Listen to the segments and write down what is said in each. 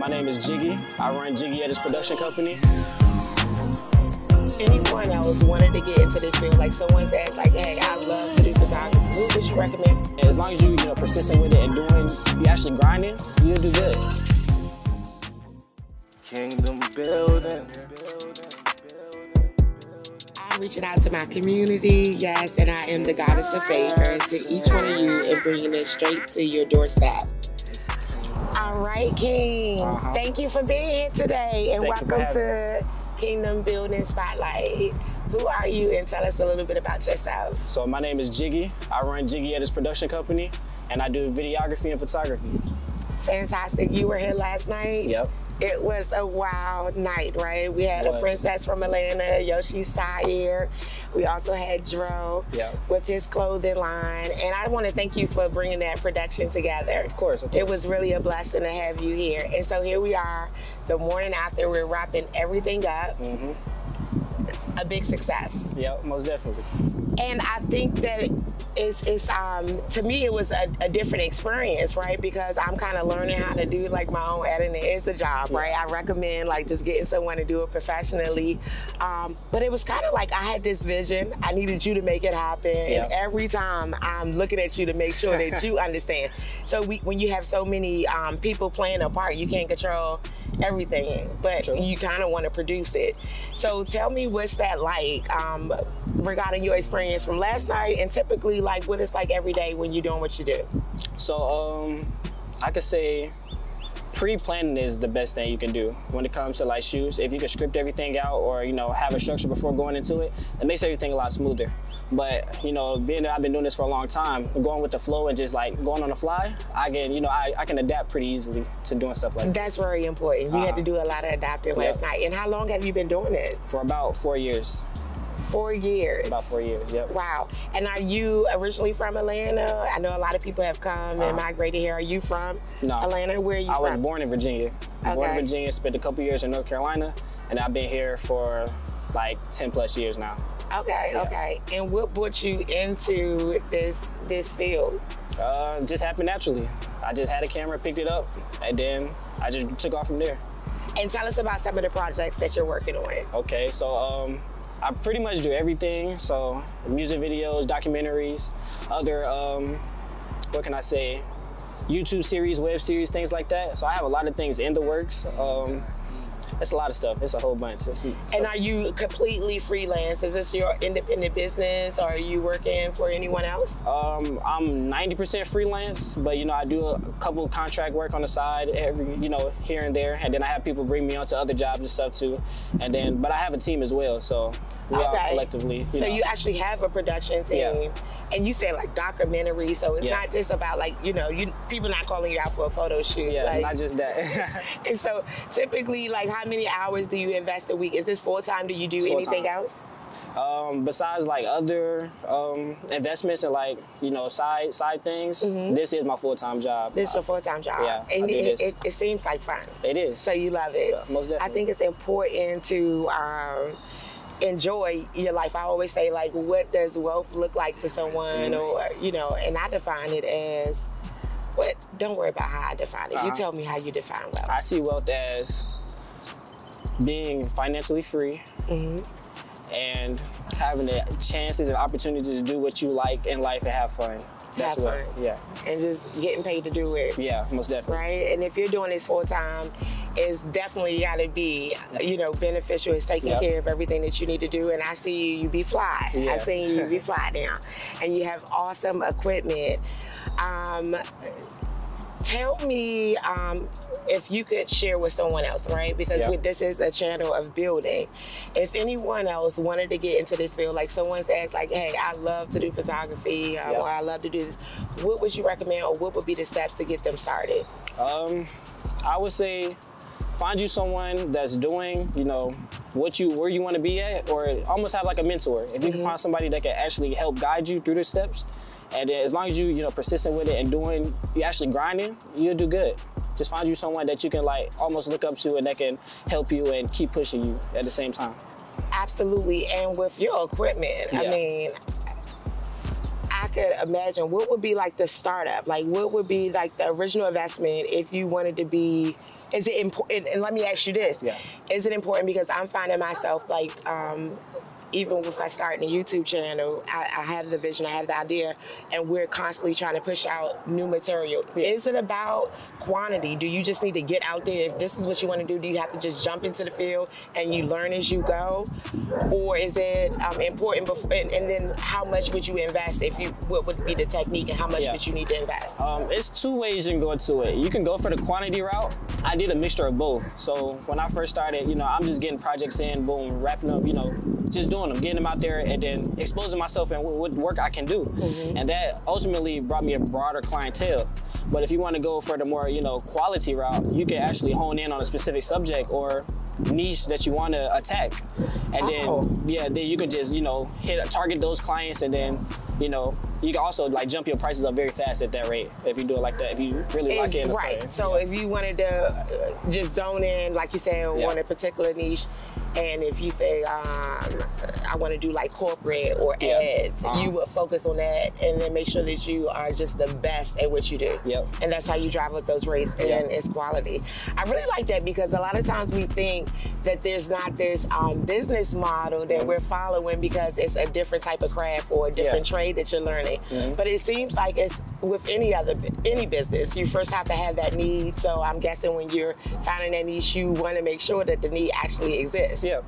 My name is Jiggy. I run Jiggy Edits production company. Anyone else wanted to get into this field, like someone's asked, like, hey, I love to do photography. What would you recommend? As long as you know, persistent with it and you actually grinding, you'll do good. Kingdom building. I'm reaching out to my community, yes, and I am the Goddess of Favor to each one of you and bringing it straight to your doorstep. All right, King. Thank you for being here today, and welcome to Kingdom Building Spotlight. Who are you, and tell us a little bit about yourself? So my name is Jiggy. I run Jiggy Edits production company, and I do videography and photography. Fantastic. You were here last night? Yep. It was a wild night, right? We had a princess from Atlanta, Yoshi Sayer. We also had Dro with his clothing line. And I want to thank you for bringing that production together. Of course, It was really a blessing to have you here. And so here we are, the morning after, we're wrapping everything up. A big success. Yeah, most definitely. And I think that it's to me it was a different experience, right? Because I'm kind of learning how to do like my own editing. It's a job, right? I recommend like just getting someone to do it professionally. But it was kind of like I had this vision. I needed you to make it happen. And every time I'm looking at you to make sure that you understand. So when you have so many people playing a part, you can't control everything, but you kind of want to produce it. So tell me what's that like regarding your experience from last night, and typically like what it's like every day when you're doing what you do. So I could say pre-planning is the best thing you can do when it comes to like shoots. If you can script everything out, or you know, have a structure before going into it, it makes everything a lot smoother. But you know, being that I've been doing this for a long time, going with the flow and just like going on the fly, I can, you know, I can adapt pretty easily to doing stuff like that. That's very important. You had to do a lot of adapting last night. And how long have you been doing this? For about 4 years. 4 years. About 4 years, yep. Wow. And are you originally from Atlanta? I know a lot of people have come and migrated here. Are you from Atlanta? Where are you from? I was born in Virginia. Okay. Born in Virginia, spent a couple years in North Carolina, and I've been here for like 10 plus years now. Okay, okay. And what brought you into this field? It just happened naturally. I just had a camera, picked it up, and then I just took off from there. And tell us about some of the projects that you're working on. Okay, so I pretty much do everything. So music videos, documentaries, other, what can I say, YouTube series, web series, things like that. So I have a lot of things in the works. It's a lot of stuff. It's a whole bunch. And are you completely freelance? Is this your independent business, or are you working for anyone else? I'm 90% freelance, but you know, I do a couple of contract work on the side, here and there, and then I have people bring me on to other jobs and stuff too. And then, but I have a team as well, so we all collectively. You actually have a production team, and you said like documentary, so it's not just about like people not calling you out for a photo shoot. Yeah, like, not just that. And so typically, like, how many hours do you invest a week? Is this full time? Do you do anything else? Besides like other investments and like side things, this is my full time job. This is your full time job. Yeah, and it seems like fun. It is. So you love it. Yeah, most definitely. I think it's important to enjoy your life. I always say like, what does wealth look like to someone, or and I define it as what? Don't worry about how I define it. You tell me how you define wealth. I see wealth as being financially free and having the chances and opportunities to do what you like in life and have fun. That's right. Yeah. And just getting paid to do it. Yeah, most definitely. Right? And if you're doing this full time, it's definitely gotta be, beneficial. It's taking care of everything that you need to do. And I see you be fly. Yeah. I see you be fly now. And you have awesome equipment. Tell me if you could share with someone else, right? Because this is a channel of building. If anyone else wanted to get into this field, like someone's asked, like, hey, I love to do photography, or I love to do this, what would you recommend, or what would be the steps to get them started? I would say find you someone that's doing, where you want to be at, or almost have like a mentor. If you can find somebody that can actually help guide you through the steps, and then as long as you persistent with it and you actually grinding, you'll do good. Just find you someone that you can like almost look up to and that can help you and keep pushing you at the same time. Absolutely, and with your equipment, I mean, I could imagine, what would be like the startup? Like, what would be like the original investment if you wanted to be? Is it important? And let me ask you this: yeah. Is it important? Because I'm finding myself like, even if I start a YouTube channel, I have the vision, I have the idea, and we're constantly trying to push out new material. Yeah. Is it about quantity? Do you just need to get out there? If this is what you want to do, do you have to just jump into the field and you learn as you go? Or is it important before, and then how much would you invest if you, what would be the technique and how much yeah. would you need to invest? It's two ways you can go to it. You can go for the quantity route. I did a mixture of both. So when I first started, you know, I'm just getting projects in, boom, wrapping up, you know, just doing them, getting them out there, and then exposing myself and what work I can do. Mm-hmm. And that ultimately brought me a broader clientele. But if you want to go for the more, you know, quality route, you can actually hone in on a specific subject or niche that you want to attack. And oh. then, yeah, then you can just, you know, target those clients, and then, you know, you can also like jump your prices up very fast at that rate if you do it like that, if you really lock in. Right, so yeah. if you wanted to just zone in, like you said, yeah. on a particular niche, and if you say, I want to do like corporate or yeah. ads, you would focus on that and then make sure that you are just the best at what you do. Yep. And that's how you drive up those rates and yep. it's quality. I really like that because a lot of times we think that there's not this business model that we're following because it's a different type of craft or a different yeah. trade that you're learning. Mm-hmm. But it seems like it's with any business, you first have to have that need. So I'm guessing when you're finding that niche, you want to make sure that the need actually exists. Yeah.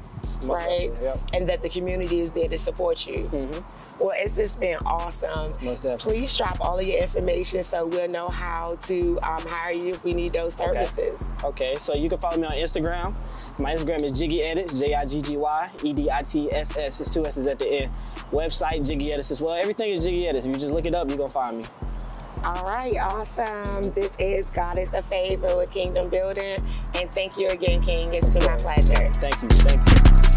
Right? Yep. And that the community is there to support you. Mm-hmm. Well, it's just been awesome. Most definitely. Please drop all of your information so we'll know how to hire you if we need those services. Okay. Okay, so you can follow me on Instagram. My Instagram is Jiggy Edits, JIGGY EDITSS. It's two S's at the end. Website, Jiggy Edits as well. Everything is Jiggy Edits. If you just look it up, you're going to find me. All right, awesome. This is Goddess of Favor with Kingdom Building. And thank you again, King. It's been my pleasure. Thank you. Thank you.